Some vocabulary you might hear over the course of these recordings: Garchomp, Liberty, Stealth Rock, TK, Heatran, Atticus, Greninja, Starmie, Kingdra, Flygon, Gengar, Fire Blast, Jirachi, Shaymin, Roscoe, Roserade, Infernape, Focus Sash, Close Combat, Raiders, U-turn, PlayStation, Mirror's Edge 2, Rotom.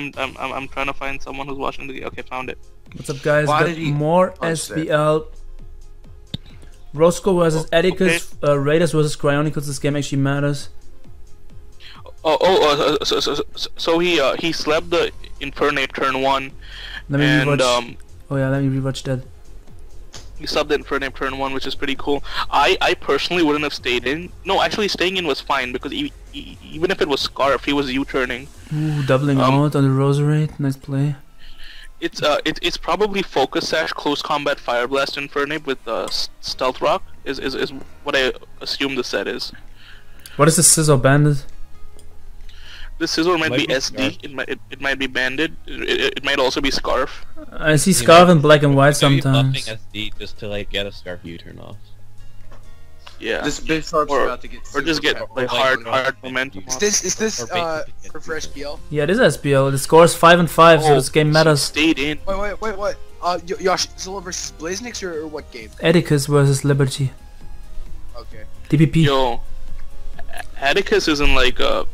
I'm trying to find someone who's watching the game. Okay, found it. What's up, guys? More SBL. Roscoe versus Atticus. Okay. Raiders versus Cryonics. This game actually matters. So he slept the Infernape turn one. Let me rewatch. Oh yeah, let me rewatch that. He slept the Infernape turn one, which is pretty cool. I personally wouldn't have stayed in. No, actually staying in was fine because even if it was Scarf, he was U-turning. Ooh, doubling out on the Roserade. Nice play. It's probably Focus Sash, Close Combat, Fire Blast, Infernape with Stealth Rock is what I assume the set is. What is the Scizor banded? The Scizor might be SD. It might be banded. It might also be Scarf. I see Scarf in black and white sometimes. SD just to like get a Scarf U-turn off. Yeah. This big sharp's about to get or just get like hard momentum. Is this for SBL? Yeah, it is SBL. The score is 5 and 5, so this game matters. Stayed in. Wait, what? Yosh Zilla versus Blaznix or what game? Atticus versus Liberty. Okay. DPP. Yo, Atticus is in like a.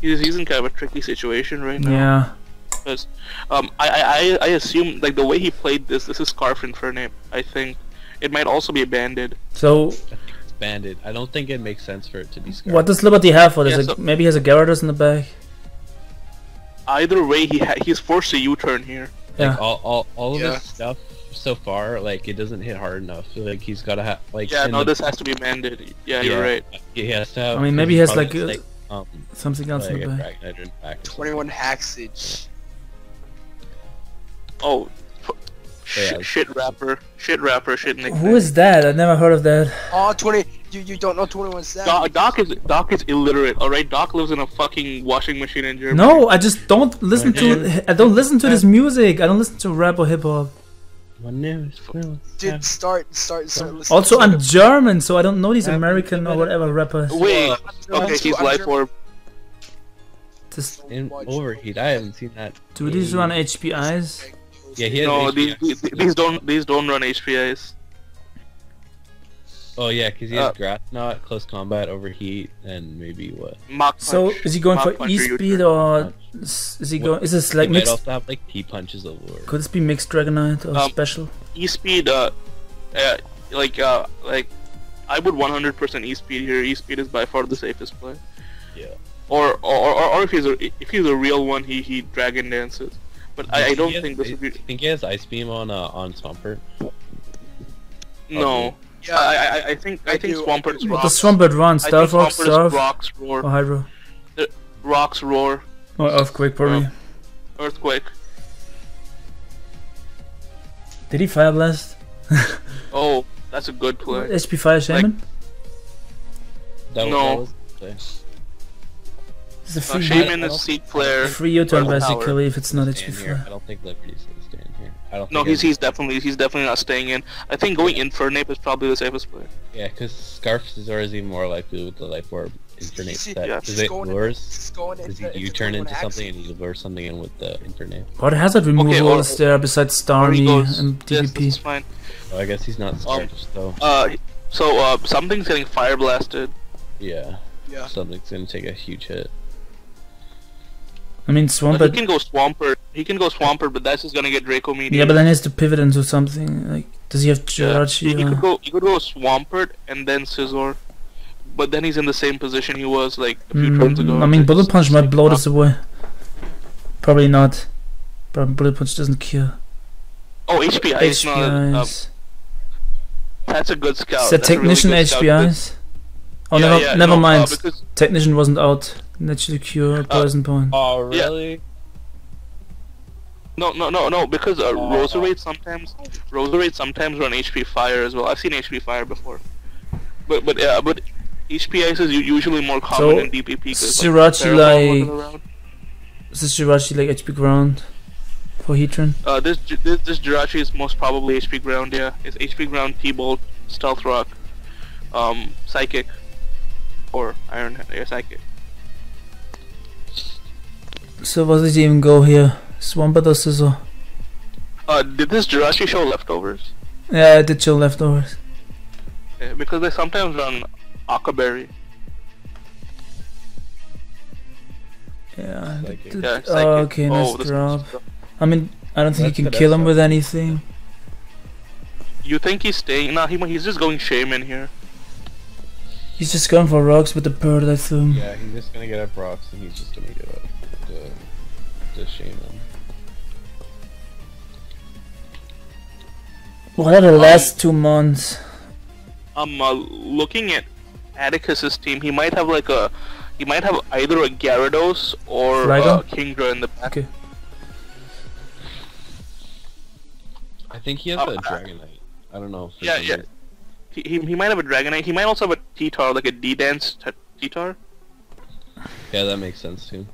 He's in kind of a tricky situation right now. Yeah. Because I assume like the way he played this is Scarf Infernape, I think. It might also be banded. So I think it's banded. I don't think it makes sense for it to be Scarf. What does Liberty have for this? Yeah, so maybe he has a Gyarados in the back. Either way, he's forced to U-turn here. Yeah. Like all of his stuff so far, like it doesn't hit hard enough. So, like he's gotta have like. Yeah, no, this has to be banded. Yeah, you're right. He has to. Have, I mean, maybe he has like something else in the back. 21 Haxage. Oh. Yeah, shit nickname. Who is that? I've never heard of that. Oh, 20. You don't know 21 Savage. Doc is illiterate. All right, Doc lives in a fucking washing machine in Germany. No, I just don't listen to. I don't listen to this music. I don't listen to rap or hip hop. Dude, start listening. Also, I'm German, so I don't know these American or whatever rappers. Wait, okay, he's Life Orb. Just overheat. I haven't seen that. Do these run HPIs? Yeah, he has these don't run HPIs. Oh yeah, because he has Grass Knot, Close Combat, Overheat, and maybe what? Mach so punch. Is he going Mach for E-Speed or is he going? Is this like he mixed? Might also have like T-punches over. Could this be mixed Dragonite or special? E-Speed, like I would 100% E-Speed here. E-Speed is by far the safest play. Yeah. Or if he's a real one, he Dragon Dances. But I don't think this would be. Think he has Ice Beam on Swampert? No. Okay. Yeah, I think Swampert's Rocks. Does Swampert run? Stealth Rock, Rocks Roar. Or Hydro. Rocks Roar. Or Earthquake probably. Earthquake. Did he Fire Blast? Oh, that's a good play. HP Fire Shaymin? No. Shaymin is Seed Flare. Free U-turn basically if it's not HP Flare. I don't think Liberty's gonna stay in here. No, he's definitely not staying in. I think going Infernape is probably the safest play. Yeah, because Scarf Scizor is even more likely with the Life Orb Infernape set. Yeah. Because it lures. Because he U-turn into something and he lures something in with the Infernape. What hazard removal is there besides Starmie and DPP? Yes, fine. Oh, I guess he's not Scarf, though. So something's getting Fire Blasted. Yeah. Something's gonna take a huge hit. I mean, Swampert. He can go Swampert, but that's just gonna get Draco Meteor. Yeah, but then he has to pivot into something. Like, does he have Jirachi? Yeah. He could go Swampert and then Scizor, but then he's in the same position he was like a few turns ago. I mean, Bullet Punch might blow this away. Probably not. But Bullet Punch doesn't cure. Oh, HPI is not. That's a good scout. Is that Technician really HPIs? Oh, yeah, never mind. Technician wasn't out. Naturally cure poison point. Oh, really? Yeah. No. Because Roserade sometimes run HP fire as well. I've seen HP fire before. But HP ice is usually more common in DPP. Jirachi like. Is this Jirachi like HP ground for Heatran? This Jirachi is most probably HP ground. Yeah, it's HP ground, T-bolt, Stealth Rock, Psychic, or Iron Hand. Yeah, Psychic. So what did he even go here? Swampert or Scizor? Did this Jirachi show leftovers? Yeah, it did show leftovers. Yeah, because they sometimes run Akaberry. Yeah. Okay, nice drop. I mean, I don't think you can kill him with anything. You think he's staying? Nah, he's just going Shaymin here. He's just going for rocks with the bird, I assume. Yeah, he's just gonna get up rocks and he's just gonna get up the Shaymin. What are the last 2 months? I'm looking at Atticus's team. He might have like a, he might have either a Gyarados or a Kingdra in the back. Okay. I think he has a Dragonite. I don't know. Yeah, yeah. He might have a Dragonite. He might also have a T-Tar, like a D-Dance T-Tar. Yeah, that makes sense too.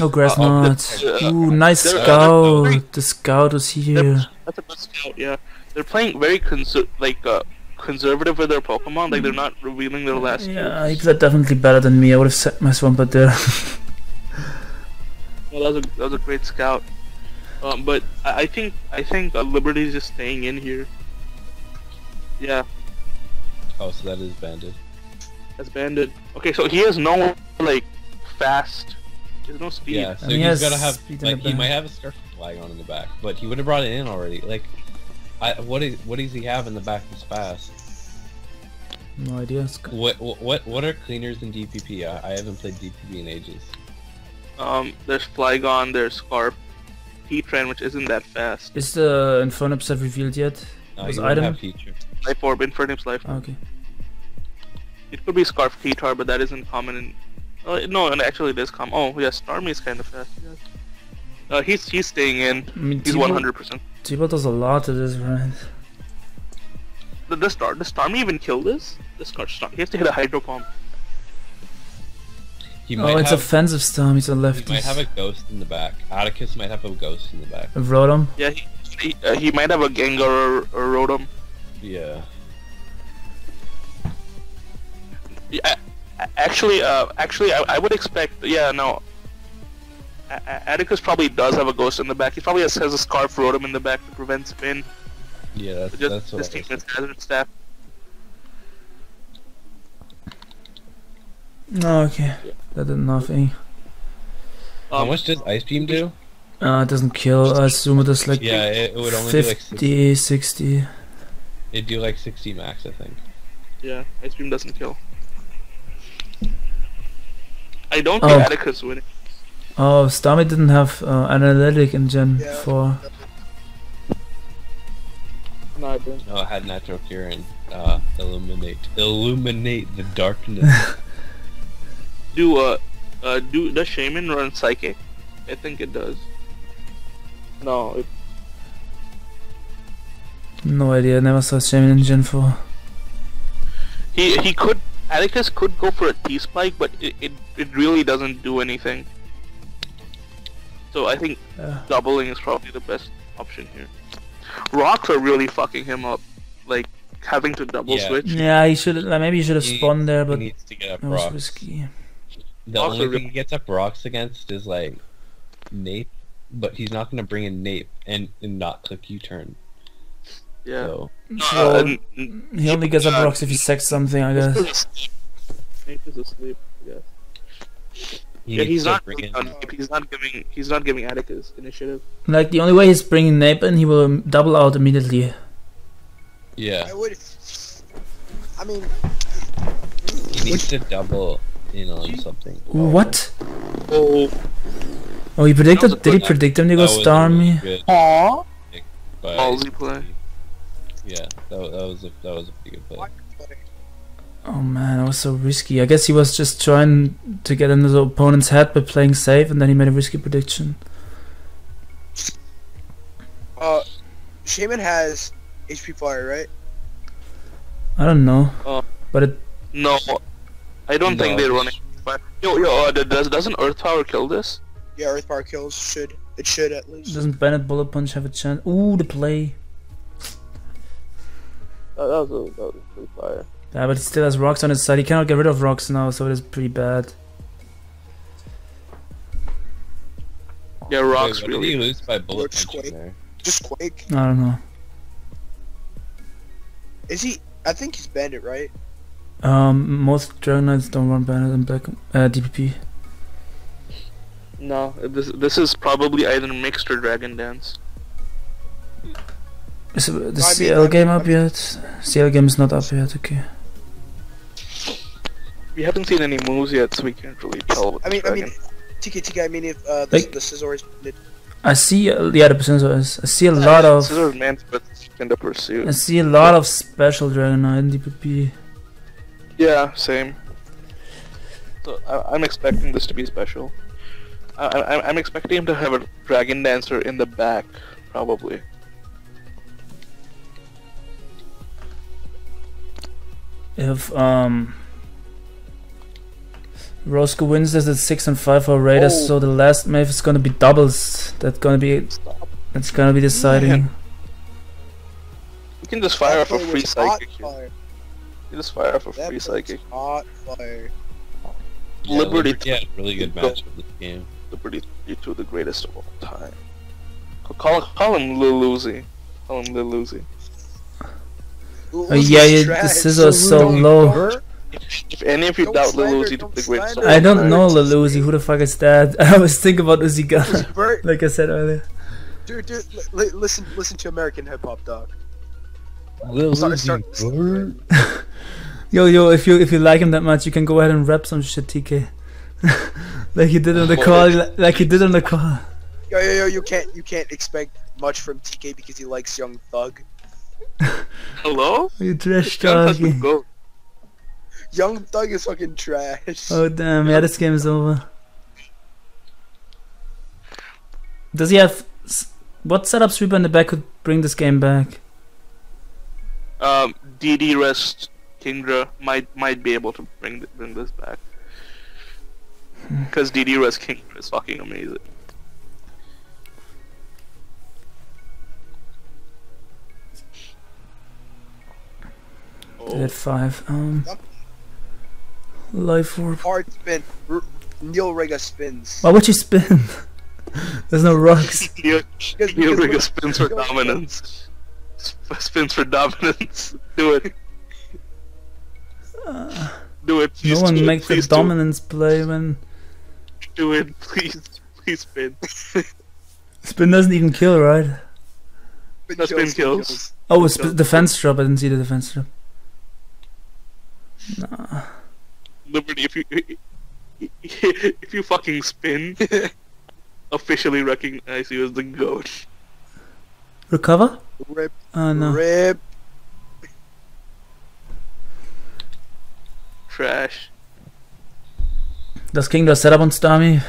Oh, Grass Nuts. Ooh, nice Scout. The Scout is here. That's a good Scout, yeah. They're playing very conservative with their Pokemon. Like, they're not revealing their last moves. He's definitely better than me. I would have set my Swampert there. Well, that was a great Scout. But I think Liberty's just staying in here. Yeah. Oh, so that is banded. That's banded. Okay, so he has no like fast. There's no speed. Yeah, so he's gotta have like he might have a Scarf Flygon in the back, but he would have brought it in already. Like, what does he have in the back that's fast? No idea. What are cleaners in DPP? I haven't played DPP in ages. There's Flygon, there's Scarf. Heatran, which isn't that fast. Is the Infernape set revealed yet? No, you don't have feature. Life Orb, Infernape's Life Orb. Okay. It could be Scarf T-Tar, but that isn't common in... no, and actually it is common. Oh, yeah, Starmie's kind of fast. Yes. He's staying in. I mean, he's 100%. T-Ball does a lot to this, right? Does Starmie even kill this? He has to hit a Hydro Pump. It's offensive Storm, he's a leftist. He might have a ghost in the back. Atticus might have a ghost in the back. Rotom? Yeah, he might have a Gengar or Rotom. Yeah. Actually, I would expect, yeah, no. Atticus probably does have a ghost in the back. He probably has a Scarf Rotom in the back to prevent spin. Yeah, that's what I was Hazard Staff. No, okay. Yeah. That did nothing. How much does Ice Beam do? It doesn't kill. I assume it does like 50, 60. It'd do like 60 max, I think. Yeah, Ice Beam doesn't kill. I don't think Atticus winning. Oh, Starmie didn't have Analytic in Gen 4. No, it didn't. No, it had Natural Cure and Illuminate. Illuminate the darkness. Does Shaymin run Psychic? I think it does. No, it... No idea, I never saw Shaymin in Gen 4. He could... Atticus could go for a T-Spike, but it really doesn't do anything. So I think doubling is probably the best option here. Rocks are really fucking him up. Like, having to double switch. Yeah, he should. Maybe he should have spawned there, but he needs to get up rocks. Risky. The only thing he gets up rocks against is like Nape, but he's not gonna bring in Nape and not click U-turn. Yeah. So he only gets up rocks if he sacks something, I guess. Nape is asleep. Yes. Yeah, he's not giving Atticus initiative. Like the only way he's bringing Nape in, he will double out immediately. Yeah. I mean, he needs to double in on something. Whoa. What? Oh. Oh, he predicted. Did he predict him to go Starmie? Really aww. Ballsy play. Yeah, that was a pretty good play. Oh man, that was so risky. I guess he was just trying to get into the opponent's head by playing safe, and then he made a risky prediction. Shaymin has HP fire, right? I don't know, but it... No, I don't think they run it. Yo, doesn't Earth Power kill this? Yeah, Earth Power kills, it should at least. Doesn't Bennett Bullet Punch have a chance? Ooh, the play. Oh, that was pretty fire. Yeah, but he still has rocks on his side, he cannot get rid of rocks now, so it is pretty bad. Yeah, rocks really... Did he lose by Bullet Punch there? Just Quake? I don't know. Is he? I think he's bandit, right? Most Dragonites don't run bandit in DPP. No, this is probably either mixed or Dragon Dance. Is the CL game up yet? CL game is not up yet, okay. We haven't seen any moves yet, so we can't really tell. I mean, if the Scizor is... I see, yeah, the Scizor is. I see a lot of... Scizor meant, but in the pursuit. I see a lot of special Dragonite in DPP. Yeah, same. So I'm expecting this to be special. I'm expecting him to have a Dragon Dancer in the back, probably. If Roscoe wins this, it's 6 and 5 for Raiders, so the last move is gonna be doubles. That's gonna be deciding. Man. You can just fire off a free psychic. You just fire off a free psychic. Hot fire. Yeah, Liberty, yeah, really good match of this game. Liberty, you two, the greatest of all time. Call him Lil Uzi. Call him Lil Uzi. Oh yeah, the Scizor is so low. If any of you doubt Lil Uzi, the greatest of all time. I don't know Lil Uzi. Who the fuck is that? I was thinking about Uzi Gun, like I said earlier. Dude, listen to American hip hop, dog. Lil Uzi. Yo, if you like him that much, you can go ahead and rap some shit, TK. Like you did on the call, like you did on the call. Yo, you can't expect much from TK because he likes Young Thug. Hello? You trash talking. Young Thug is fucking trash. Oh damn, yeah, this game is over. Does he have... What setup sweeper in the back could bring this game back? DD Rest. Kingdra might be able to bring this back, because DD Res Kingdra is fucking amazing. Dead 5. Life Orb. Hard spin. Neil Rega spins. Why would you spin? There's no rocks. Neil Rega spins for dominance. Spins for dominance. Do it. Do it, please. No one makes the dominance play when... Do it, please spin. Spin doesn't even kill, right? No, spin kills. Oh, it's defense drop, I didn't see the defense drop. Nah. Liberty, if you fucking spin, officially recognize you as the GOAT. Recover? Rip. Oh no. Rip. Trash. Does Kingdra set up on Starmie?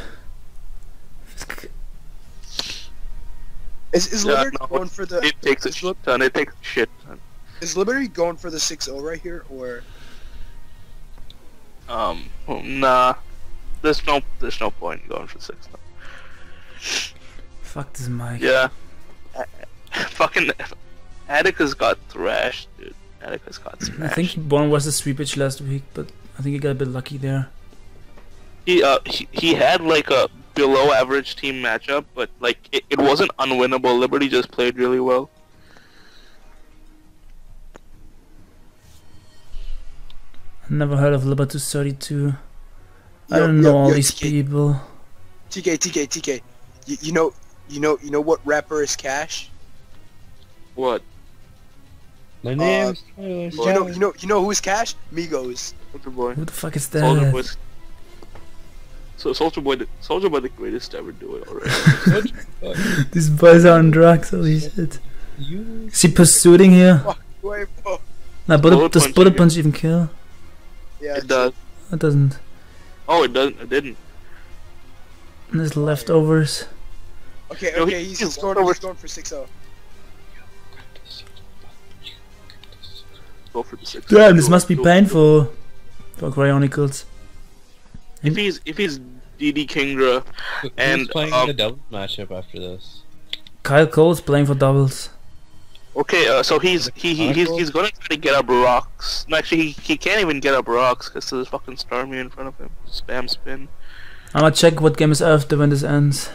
Is Liberty going for the... It takes a shit ton, it takes a shit ton. Is Liberty going for the 6-0 right here, or...? Nah. There's no point in going for 6-0. Fuck this mic. Yeah. Fucking... Atticus got thrashed, dude. Atticus got smashed. I think Bon was a sweepage last week, but I think he got a bit lucky there. He had like a below average team matchup, but like it wasn't unwinnable. Liberty just played really well. I've never heard of Liberty 32. I don't know all these people. TK. You know what rapper is Cash? What? My name. You know who's Cash? Migos. Soulja Boy. Who the fuck is that? Soulja Boy, the greatest to ever do it already. These boys are on drugs. Holy shit. Is he pursuing here? Nah, does bullet punch even kill? Yeah, it does. It doesn't. Oh, it doesn't. It didn't. And there's leftovers. Okay, he's going for 6-0. Go for the 6. Damn, this must be painful for Cryonics. If he's DD Kingdra and playing the double matchup after this. Kyle Cole's playing for doubles. Okay, so he's gonna try to get up rocks. No, actually he can't even get up rocks because there's fucking Starmie in front of him. Spam spin. I'm gonna check what game is after when this ends.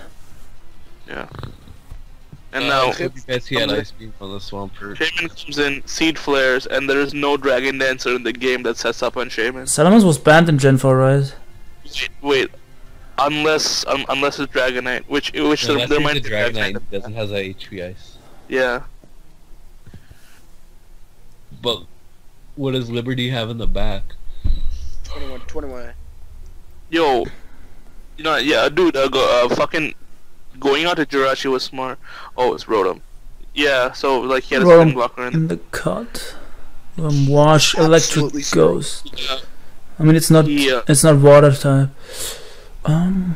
Yeah. And now, Shaymin comes in, Seed Flares, and there is no Dragon Dancer in the game that sets up on Shaymin. Salamence was banned in Gen 4, right? Wait, Unless it's Dragonite, which yeah, there might be Dragonite doesn't have that HP ice. Yeah. But what does Liberty have in the back? 21. Yo, you know, yeah, dude, fucking going out to Jirachi was smart. Oh, it's Rotom. Yeah, so like he had a spin blocker in the cut. Wash, Electric Ghost. Yeah. I mean, it's not water type. And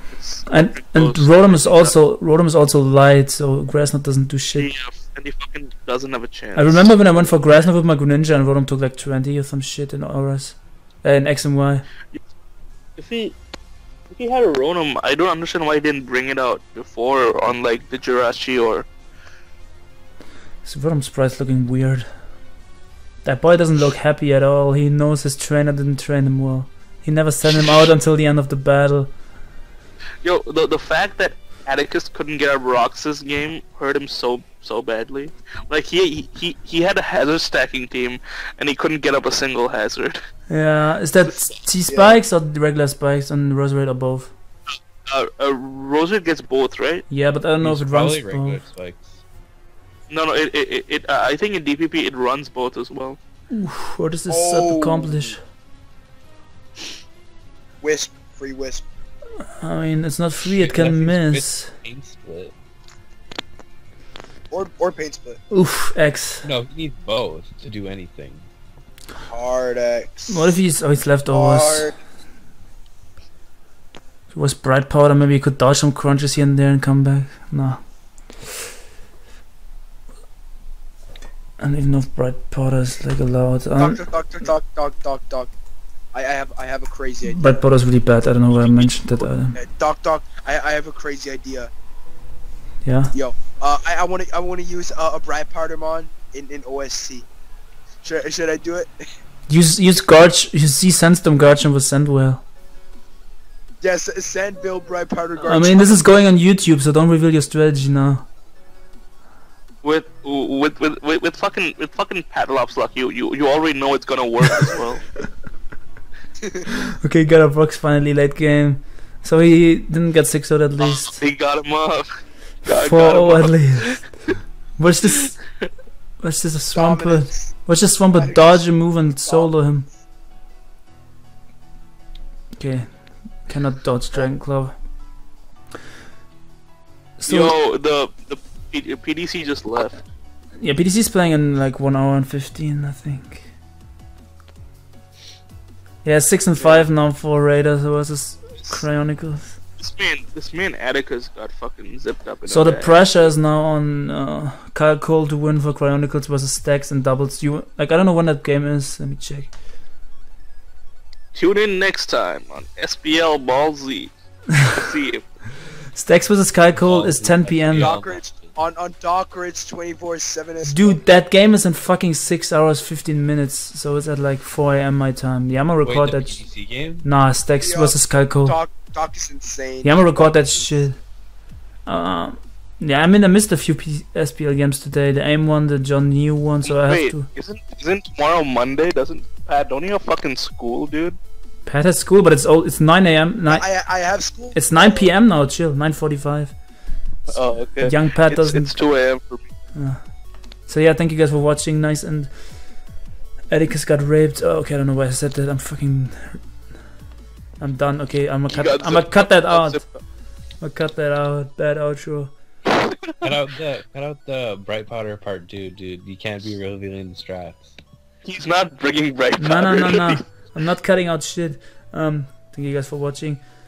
Rotom is also light, so Grassnot doesn't do shit. Yeah, and he fucking doesn't have a chance. I remember when I went for Grassnot with my Greninja and Rotom took like 20 or some shit in Auras, in X and Y. If he had a Rotom, I don't understand why he didn't bring it out before on like the Jirachi or. So Rotom's price looking weird. That boy doesn't look happy at all. He knows his trainer didn't train him well. He never sent him out until the end of the battle. Yo, the fact that Atticus couldn't get up Roxas game hurt him so badly. Like he had a hazard stacking team and he couldn't get up a single hazard. Yeah, is that T spikes or regular spikes on Roserade or both? Roserade gets both, right? Yeah, but I don't know if it runs both. Regular spikes. No, I think in DPP it runs both as well. Oof, what does this sub accomplish? Wisp, free wisp. I mean, it's not free, it can miss. Paint split. Or paint split. Oof, X. No, he needs both to do anything. Hard X. What if he's leftovers? If it was Bright Powder, maybe he could dodge some crunches here and there and come back. No. I don't even know if Bright Powder is like allowed. Doc. I have a crazy idea. Bright Powder's really bad. I don't know why I mentioned that. Doc, I have a crazy idea. Yeah. Yo, I wanna use a Bright Powder mon in OSC. Should I do it? Use Garch. You see, Sandstorm Garchomp with Sandwell. Yes, Sandville Bright Powder Garchomp. I mean, this is going on YouTube, so don't reveal your strategy now. With fucking Patalops luck, you already know it's gonna work as well. Okay, got a Brox finally late game, so he didn't get 6-0 at least. He got him up. 4-0 at least. Watch this. Watch this Swampert. Watch this Swampert dodge a move and solo him. Okay, cannot dodge Dragon Claw. So yo, the PDC just left. Yeah, PDC's playing in like 1 hour and 15, I think. Yeah, 6 and 5 now for Raiders versus Cryonics. This man Atticus got fucking zipped up. So the pressure is now on Kyle Cole to win for Cryonics versus Stacks and doubles. I don't know when that game is. Let me check. Tune in next time on SBL Ball Z. See if Stacks versus Kyle Cole is 10 PM. On Dockridge 24/7. Dude, that game is in fucking 6 hours 15 minutes, so it's at like 4 AM my time. Yeah, I'ma record that. PC game? Nah, Stacks versus Kyle Cole. Doc is insane. Yeah, I'ma record that shit. Yeah, I mean I missed a few SPL games today. The AIM one, the John New one, so I have to. Isn't tomorrow Monday? Doesn't Pat? Don't you have fucking school, dude? Pat has school, but it's 9 AM. I have school. It's 9 PM now. Chill. 9:45. Oh, okay. Young Pat doesn't. It's 2 AM for me. So yeah, thank you guys for watching. Nice. And Atticus got raped. Oh, okay, I don't know why I said that. I'm done. Okay, I'm gonna cut that out. Bad outro. Cut out the Bright Powder part, dude. You can't be revealing the strats. He's not bringing Bright Powder. No. I'm not cutting out shit. Thank you guys for watching.